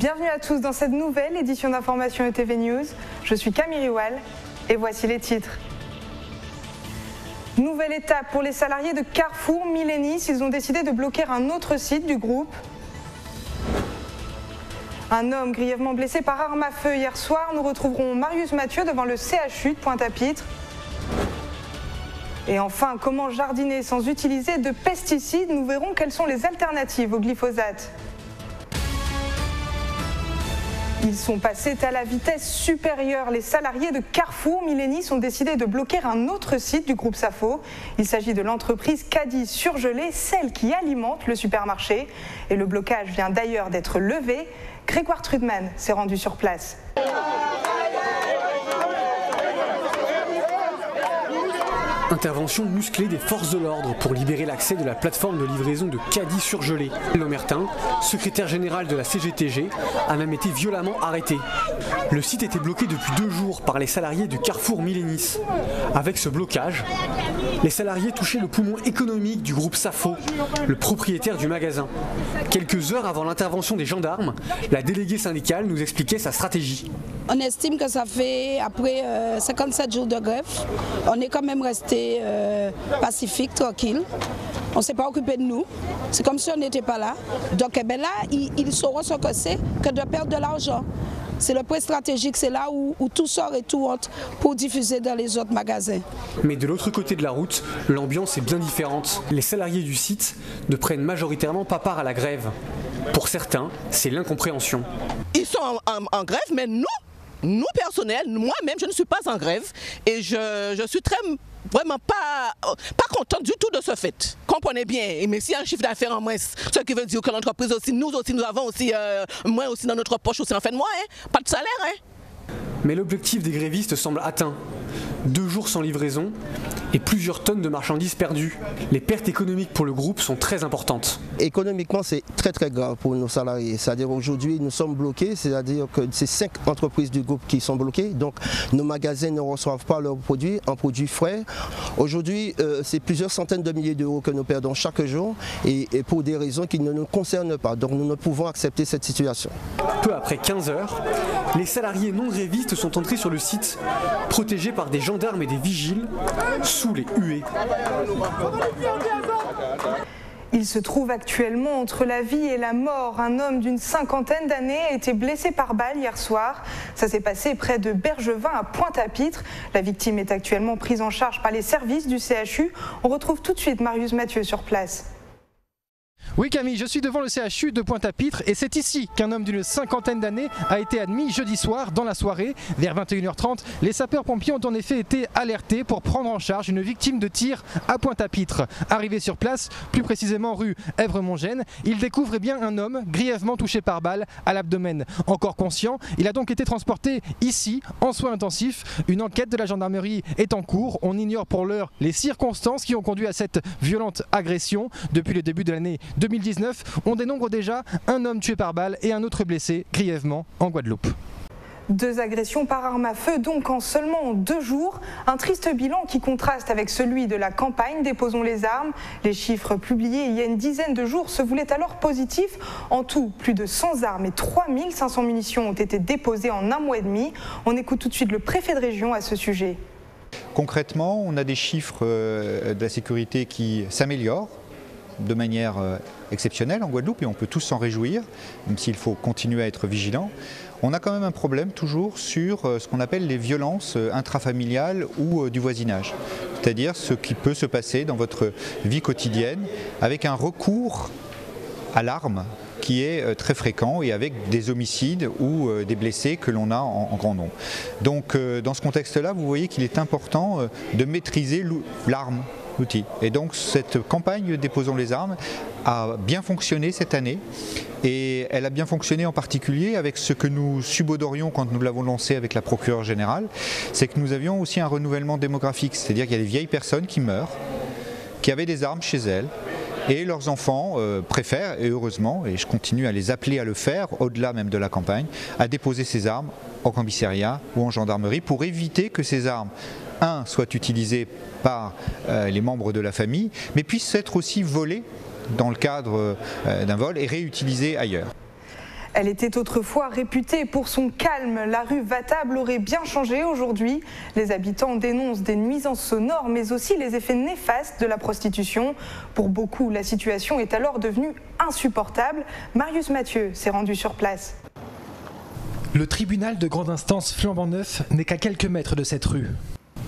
Bienvenue à tous dans cette nouvelle édition d'information ETV News. Je suis Camille Riwal et voici les titres. Nouvelle étape pour les salariés de Carrefour Millénie. Ils ont décidé de bloquer un autre site du groupe. Un homme grièvement blessé par arme à feu hier soir. Nous retrouverons Marius Mathieu devant le CHU de Pointe-à-Pitre. Et enfin, comment jardiner sans utiliser de pesticides? Nous verrons quelles sont les alternatives au glyphosate. Ils sont passés à la vitesse supérieure. Les salariés de Carrefour Millénie ont décidé de bloquer un autre site du groupe Safo. Il s'agit de l'entreprise Cadi Surgelé, celle qui alimente le supermarché. Et le blocage vient d'ailleurs d'être levé. Grégoire Trudman s'est rendu sur place. Intervention musclée des forces de l'ordre pour libérer l'accès de la plateforme de livraison de Cadi surgelé. Lombertin, secrétaire général de la CGTG, a même été violemment arrêté. Le site était bloqué depuis 2 jours par les salariés du Carrefour Millénie. Avec ce blocage, les salariés touchaient le poumon économique du groupe Safo, le propriétaire du magasin. Quelques heures avant l'intervention des gendarmes, la déléguée syndicale nous expliquait sa stratégie. On estime que ça fait après 57 jours de grève, on est quand même resté pacifique, tranquille. On ne s'est pas occupé de nous. C'est comme si on n'était pas là. Donc eh bien là, ils sauront ce que c'est que de perdre de l'argent. C'est le prix stratégique, c'est là où tout sort et tout rentre pour diffuser dans les autres magasins. Mais de l'autre côté de la route, l'ambiance est bien différente. Les salariés du site ne prennent majoritairement pas part à la grève. Pour certains, c'est l'incompréhension. Ils sont en grève, mais nous personnel, moi-même, je ne suis pas en grève et je suis très... vraiment pas contente du tout de ce fait. Comprenez bien, mais s'il y a un chiffre d'affaires en moins, ce qui veut dire que l'entreprise aussi, nous avons aussi moins aussi dans notre poche aussi en fin de mois, hein, pas de salaire. Hein. Mais l'objectif des grévistes semble atteint. 2 jours sans livraison et plusieurs tonnes de marchandises perdues. Les pertes économiques pour le groupe sont très importantes. Économiquement, c'est très très grave pour nos salariés. C'est-à-dire aujourd'hui, nous sommes bloqués, c'est-à-dire que c'est 5 entreprises du groupe qui sont bloquées. Donc nos magasins ne reçoivent pas leurs produits, en produits frais. Aujourd'hui, c'est plusieurs centaines de milliers d'euros que nous perdons chaque jour et pour des raisons qui ne nous concernent pas. Donc nous ne pouvons accepter cette situation. Peu après 15 heures, les salariés non grévistes sont entrés sur le site, protégés par des gendarmes et des vigiles sous les huées. Il se trouve actuellement entre la vie et la mort. Un homme d'une cinquantaine d'années a été blessé par balle hier soir. Ça s'est passé près de Bergevin à Pointe-à-Pitre. La victime est actuellement prise en charge par les services du CHU. On retrouve tout de suite Marius Mathieu sur place. Oui Camille, je suis devant le CHU de Pointe-à-Pitre et c'est ici qu'un homme d'une cinquantaine d'années a été admis jeudi soir dans la soirée. Vers 21h30, les sapeurs-pompiers ont en effet été alertés pour prendre en charge une victime de tir à Pointe-à-Pitre. Arrivé sur place, plus précisément rue Èvre-Montgène, ils découvrent un homme grièvement touché par balle à l'abdomen. Encore conscient, il a donc été transporté ici en soins intensifs. Une enquête de la gendarmerie est en cours. On ignore pour l'heure les circonstances qui ont conduit à cette violente agression. Depuis le début de l'année 2019, on dénombre déjà un homme tué par balle et un autre blessé grièvement en Guadeloupe. 2 agressions par arme à feu donc en seulement 2 jours. Un triste bilan qui contraste avec celui de la campagne Déposons les armes. Les chiffres publiés il y a une dizaine de jours se voulaient alors positifs. En tout, plus de 100 armes et 3500 munitions ont été déposées en 1 mois et demi. On écoute tout de suite le préfet de région à ce sujet. Concrètement, on a des chiffres de la sécurité qui s'améliorent de manière exceptionnelle en Guadeloupe et on peut tous s'en réjouir, même s'il faut continuer à être vigilant. On a quand même un problème toujours sur ce qu'on appelle les violences intrafamiliales ou du voisinage, c'est-à-dire ce qui peut se passer dans votre vie quotidienne avec un recours à l'arme qui est très fréquent et avec des homicides ou des blessés que l'on a en grand nombre. Donc dans ce contexte-là, vous voyez qu'il est important de maîtriser l'arme. Et donc cette campagne Déposons les armes a bien fonctionné cette année et elle a bien fonctionné en particulier avec ce que nous subodorions quand nous l'avons lancée avec la procureure générale, c'est que nous avions aussi un renouvellement démographique, c'est-à-dire qu'il y a des vieilles personnes qui meurent, qui avaient des armes chez elles et leurs enfants préfèrent, et heureusement, et je continue à les appeler à le faire au-delà même de la campagne, à déposer ces armes en commissariat ou en gendarmerie pour éviter que ces armes soient utilisées par les membres de la famille, mais puissent être aussi volées dans le cadre d'un vol et réutilisées ailleurs. Elle était autrefois réputée pour son calme. La rue Vatable aurait bien changé aujourd'hui. Les habitants dénoncent des nuisances sonores, mais aussi les effets néfastes de la prostitution. Pour beaucoup, la situation est alors devenue insupportable. Marius Mathieu s'est rendu sur place. Le tribunal de grande instance flambant neuf n'est qu'à quelques mètres de cette rue.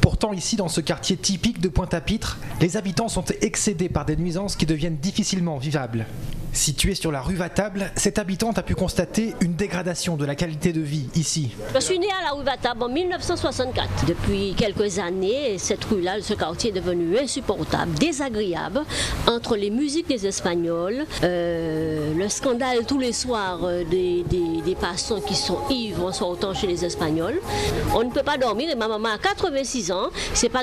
Pourtant, ici, dans ce quartier typique de Pointe-à-Pitre, les habitants sont excédés par des nuisances qui deviennent difficilement vivables. Située sur la rue Vatable, cette habitante a pu constater une dégradation de la qualité de vie ici. Je suis née à la rue Vatable en 1964. Depuis quelques années, cette rue-là, ce quartier est devenu insupportable, désagréable, entre les musiques des Espagnols, le scandale tous les soirs des passants qui sont ivres en sortant chez les Espagnols. On ne peut pas dormir et ma maman a 86 ans, c'est pas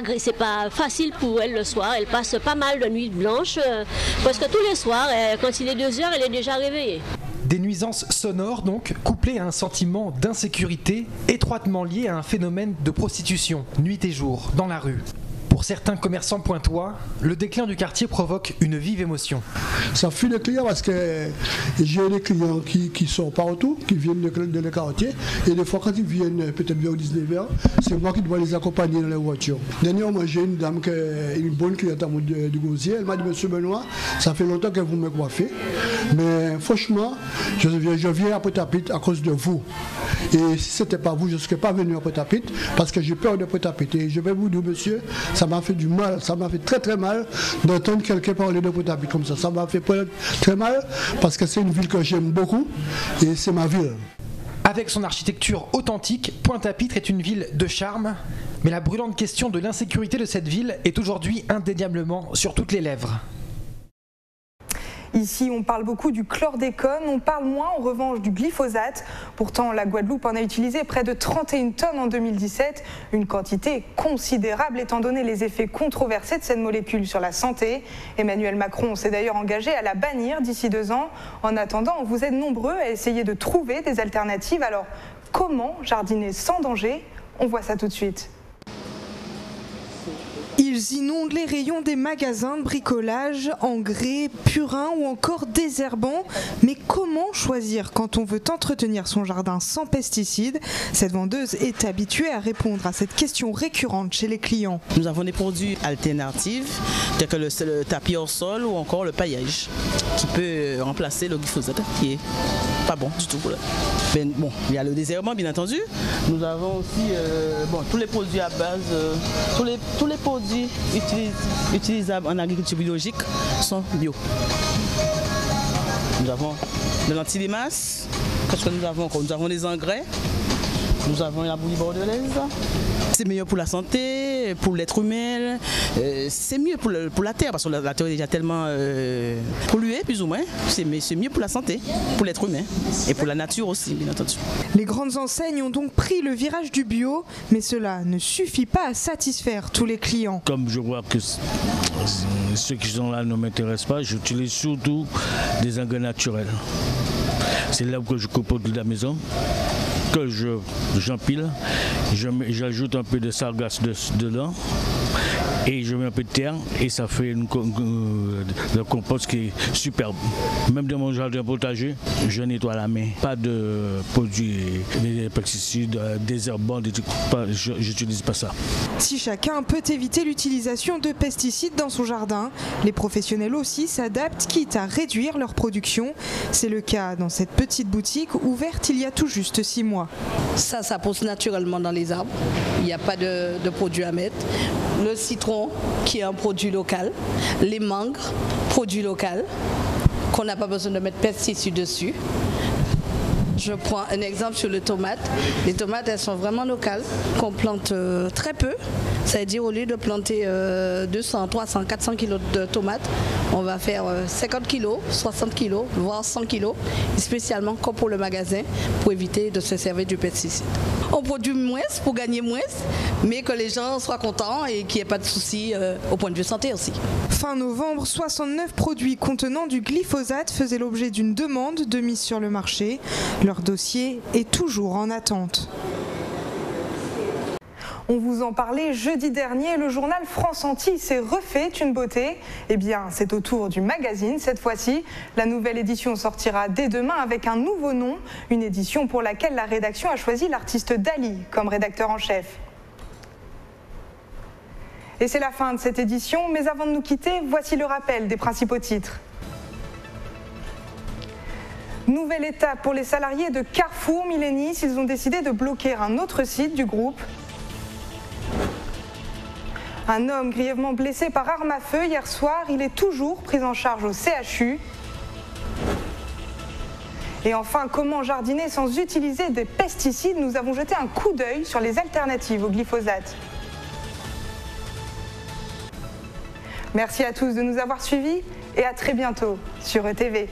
facile pour elle le soir, elle passe pas mal de nuits blanches, parce que tous les soirs, quand il est 2 heures, elle est déjà réveillée. Des nuisances sonores donc, couplées à un sentiment d'insécurité étroitement lié à un phénomène de prostitution, nuit et jour, dans la rue. Pour certains commerçants pointois, le déclin du quartier provoque une vive émotion. Ça fuit le client parce que j'ai des clients qui sont partout, qui viennent de le quartier. Et des fois, quand ils viennent peut-être vers 19h, c'est moi qui dois les accompagner dans la voiture. Dernièrement, j'ai une dame, une bonne cliente du Gosier. Elle m'a dit, monsieur Benoît, ça fait longtemps que vous me coiffez. Mais franchement, je viens à Pointe-à-Pitre à cause de vous. Et si ce n'était pas vous, je ne serais pas venu à Pointe-à-Pitre parce que j'ai peur de Pointe-à-Pitre. Et je vais vous dire, monsieur, ça m'a fait du mal, ça m'a fait très très mal d'entendre quelqu'un parler de Pointe-à-Pitre comme ça. Ça m'a fait très mal parce que c'est une ville que j'aime beaucoup et c'est ma ville. Avec son architecture authentique, Pointe-à-Pitre est une ville de charme, mais la brûlante question de l'insécurité de cette ville est aujourd'hui indéniablement sur toutes les lèvres. Ici, on parle beaucoup du chlordécone, on parle moins en revanche du glyphosate. Pourtant, la Guadeloupe en a utilisé près de 31 tonnes en 2017, une quantité considérable étant donné les effets controversés de cette molécule sur la santé. Emmanuel Macron s'est d'ailleurs engagé à la bannir d'ici 2 ans. En attendant, vous êtes nombreux à essayer de trouver des alternatives. Alors, comment jardiner sans danger? On voit ça tout de suite. Ils inondent les rayons des magasins de bricolage, engrais, purins ou encore désherbants. Mais comment choisir quand on veut entretenir son jardin sans pesticides? Cette vendeuse est habituée à répondre à cette question récurrente chez les clients. Nous avons des produits alternatifs, tels que le tapis hors sol ou encore le paillage, qui peut remplacer le glyphosate, qui est pas bon du tout. Ben, bon, il y a le désherbant, bien entendu. Nous avons aussi tous les produits à base, tous les produits utilisables en agriculture biologique sont bio. Nous avons de l'anti-limace, qu'est-ce que nous avons encore? Nous avons les engrais, nous avons la bouillie bordelaise. C'est meilleur pour la santé, pour l'être humain, c'est mieux pour la terre, parce que la terre est déjà tellement polluée, plus ou moins. C'est mieux pour la santé, pour l'être humain et pour la nature aussi, bien entendu. Les grandes enseignes ont donc pris le virage du bio, mais cela ne suffit pas à satisfaire tous les clients. Comme je vois que ceux qui sont là ne m'intéressent pas, j'utilise surtout des engrais naturels. C'est là que je coupe de la maison. Que j'empile, j'ajoute un peu de sargasse dedans et je mets un peu de terre et ça fait une compost qui est superbe. Même dans mon jardin potager, je nettoie la main. Pas de produits, des pesticides, des herbants, j'utilise pas ça. Si chacun peut éviter l'utilisation de pesticides dans son jardin, les professionnels aussi s'adaptent quitte à réduire leur production. C'est le cas dans cette petite boutique ouverte il y a tout juste 6 mois. Ça pousse naturellement dans les arbres, il n'y a pas de produits à mettre. Le citron qui est un produit local, les mangues, produit local, qu'on n'a pas besoin de mettre pesticides dessus. Je prends un exemple sur les tomates. Les tomates, elles sont vraiment locales, qu'on plante très peu. C'est-à-dire, au lieu de planter 200, 300, 400 kilos de tomates, on va faire 50 kilos, 60 kilos, voire 100 kilos, spécialement comme pour le magasin, pour éviter de se servir du pesticide. On produit moins pour gagner moins, mais que les gens soient contents et qu'il n'y ait pas de soucis au point de vue santé aussi. Fin novembre, 69 produits contenant du glyphosate faisaient l'objet d'une demande de mise sur le marché. Leur dossier est toujours en attente. On vous en parlait jeudi dernier, le journal France Antilles s'est refait une beauté. Eh bien, c'est au tour du magazine cette fois-ci. La nouvelle édition sortira dès demain avec un nouveau nom, une édition pour laquelle la rédaction a choisi l'artiste Dali comme rédacteur en chef. Et c'est la fin de cette édition, mais avant de nous quitter, voici le rappel des principaux titres. Nouvelle étape pour les salariés de Carrefour Millénie, s'ils ont décidé de bloquer un autre site du groupe. Un homme grièvement blessé par arme à feu hier soir, il est toujours pris en charge au CHU. Et enfin, comment jardiner sans utiliser des pesticides? Nous avons jeté un coup d'œil sur les alternatives au glyphosate. Merci à tous de nous avoir suivis et à très bientôt sur ETV.